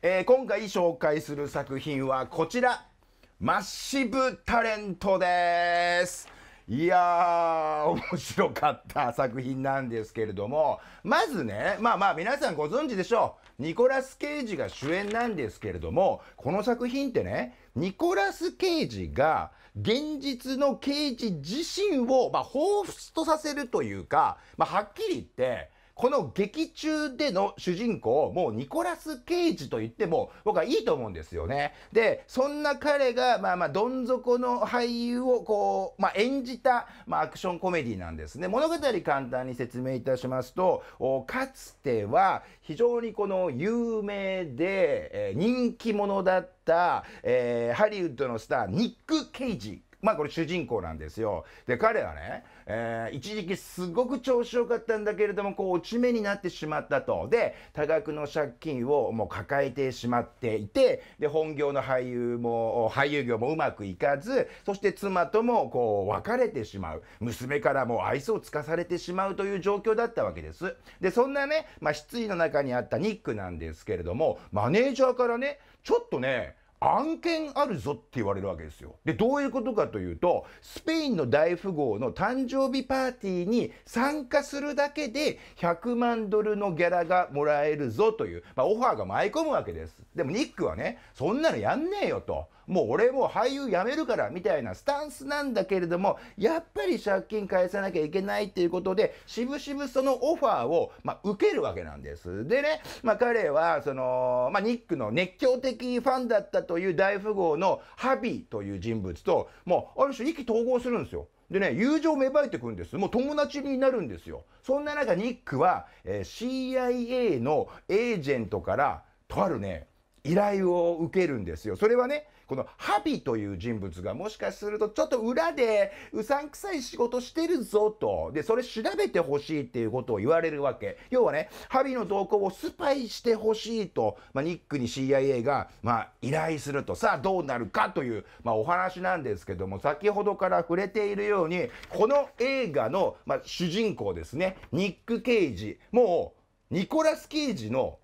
今回紹介する作品はこちら、マッシブタレントです。いやー、面白かった作品なんですけれども、まずね、まあ皆さんご存知でしょう。ニコラス・ケイジが主演なんですけれども、この作品ってね、ニコラス・ケイジが現実のケイジ自身を、彷彿とさせるというか、はっきり言って、この劇中での主人公、もうニコラス・ケイジと言っても僕はいいと思うんですよね。で、そんな彼がどん底の俳優をこう、演じた、アクションコメディなんですね。物語簡単に説明いたしますと、かつては非常にこの有名で人気者だった、ハリウッドのスターニック・ケイジ。これ主人公なんですよ。で、彼はね、一時期すごく調子よかったんだけれども、こう落ち目になってしまったと。で、多額の借金をもう抱えてしまっていて、で、本業の俳優業もうまくいかず、そして妻ともこう別れてしまう。娘からも愛想をつかされてしまうという状況だったわけです。で、そんなね、失意の中にあったニックなんですけれども、マネージャーからね、ちょっとね、案件あるぞって言われるわけですよ。で、どういうことかというと、スペインの大富豪の誕生日パーティーに参加するだけで100万ドルのギャラがもらえるぞという、オファーが舞い込むわけです。でもニックはね、そんなのやんねえよと。もう俺もう俳優辞めるからみたいなスタンスなんだけれども、やっぱり借金返さなきゃいけないっていうことで、しぶしぶそのオファーを、受けるわけなんです。でね、彼は、その、ニックの熱狂的ファンだったという大富豪のハビーという人物と、もうある種意気投合するんですよ。でね、友情芽生えてくるんです。もう友達になるんですよ。そんな中、ニックは、CIA のエージェントから、とあるね、依頼を受けるんですよ。それはね、このハビという人物がもしかするとちょっと裏でうさんくさい仕事してるぞと。で、それ調べてほしいっていうことを言われるわけ。要はね、ハビの動向をスパイしてほしいと、ニックに CIA が、依頼すると、さあどうなるかという、お話なんですけども、先ほどから触れているように、この映画の、主人公ですね、ニック・ケイジ。もう、ニコラス・ケイジの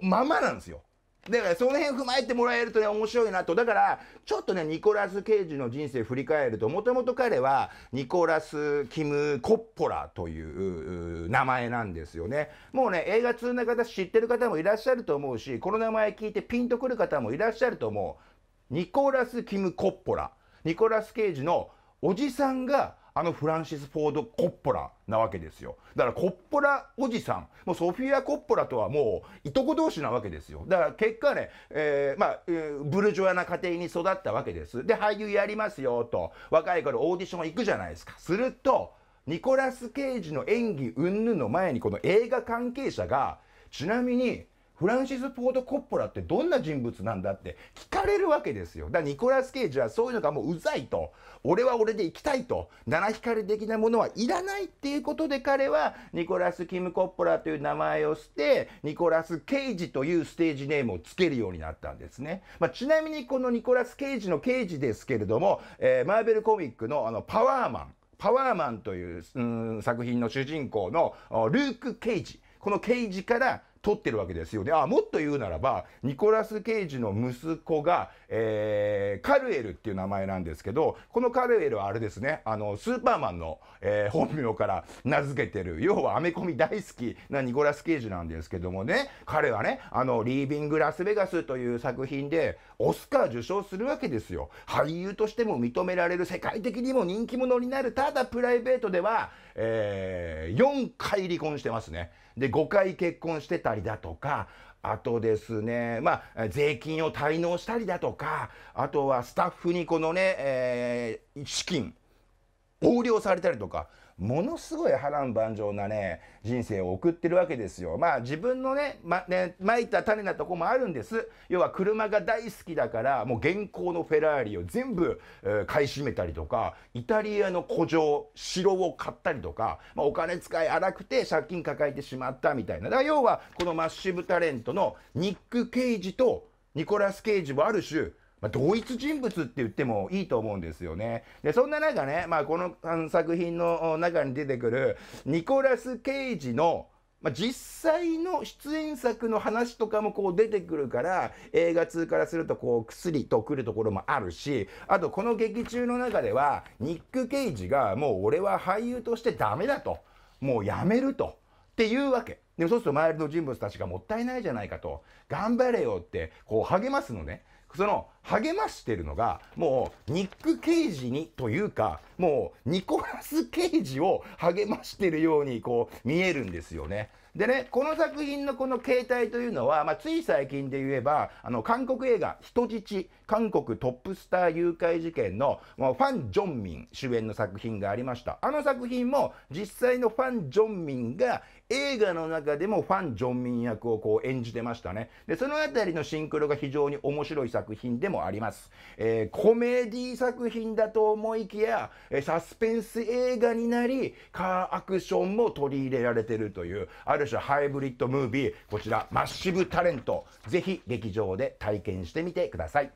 ままなんですよ。だからその辺踏まえてもらえるとね、面白いなと。だからちょっとね、ニコラス・ケイジの人生振り返ると、もともと彼はニコラス・キム・コッポラという名前なんですよね。もうね、映画通な方知ってる方もいらっしゃると思うし、この名前聞いてピンとくる方もいらっしゃると思う。ニコラス・キム・コッポラ、ニコラス・ケイジのおじさんがあのフランシス・フォード・コッポラなわけですよ。だからコッポラおじさん、もうソフィア・コッポラとはもういとこ同士なわけですよ。だから結果ね、ブルジョアな家庭に育ったわけです。で、俳優やりますよと、若い頃オーディション行くじゃないですか。すると、ニコラス・ケイジの演技云々の前に、この映画関係者が、ちなみに、フランシス・フォード・コッポラってどんな人物なんだって聞かれるわけですよ。だからニコラス・ケイジはそういうのがもううざいと。俺は俺で生きたいと。七光的なものはいらないっていうことで、彼はニコラス・キム・コッポラという名前を捨て、ニコラス・ケイジというステージネームをつけるようになったんですね。ちなみにこのニコラス・ケイジのケイジですけれども、マーベルコミックのパワーマンという、作品の主人公のルーク・ケイジ。このケイジから取ってるわけですよね。あ、もっと言うならば、ニコラス・ケイジの息子が、カルエルっていう名前なんですけど、このカルエルはあれですね、スーパーマンの、本名から名付けてる、要はアメコミ大好きなニコラス・ケイジなんですけどもね、彼はね、リービング・ラスベガスという作品で、オスカー受賞するわけですよ。俳優としても認められる、世界的にも人気者になる、ただプライベートでは、4回離婚してますね。で、5回結婚してたりだとか、あとですね、税金を滞納したりだとか、あとはスタッフにこのね、資金、横領されたりとか、ものすごい波乱万丈なね、人生を送ってるわけですよ。自分のね、まいた種なとこもあるんです。要は車が大好きだから、もう現行のフェラーリを全部買い占めたりとか、イタリアの古城、城を買ったりとか、お金使い荒くて借金抱えてしまったみたいな。だから要は、このマッシブタレントのニック・ケイジとニコラス・ケイジはある種、同一人物って言ってもいいと思うんですよね。で、そんな中ね、この作品の中に出てくるニコラス・ケイジのまあ、実際の出演作の話とかもこう出てくるから映画通からするとこうくすりとくるところもあるし、あとこの劇中の中ではニック・ケイジがもう俺は俳優としてダメだと、もうやめるとっていうわけでも、そうすると周りの人物たちがもったいないじゃないかと、頑張れよってこう励ますのね。その励ましてるのがもうニック・ケイジにというか、もうニコラス・ケイジを励ましてるようにこう見えるんですよね。でね、この作品のこの形態というのは、まあ、つい最近で言えば韓国映画「人質韓国トップスター誘拐事件」のファン・ジョンミン主演の作品がありました。あの作品も実際のファン・ジョンミンが映画の中でもファン・ジョンミン役をこう演じてましたね。でその辺りのシンクロが非常に面白い作品でもあります。コメディ作品だと思いきやサスペンス映画になり、カーアクションも取り入れられてるというある種ハイブリッドムービー、こちらマッシブタレント、ぜひ劇場で体験してみてください。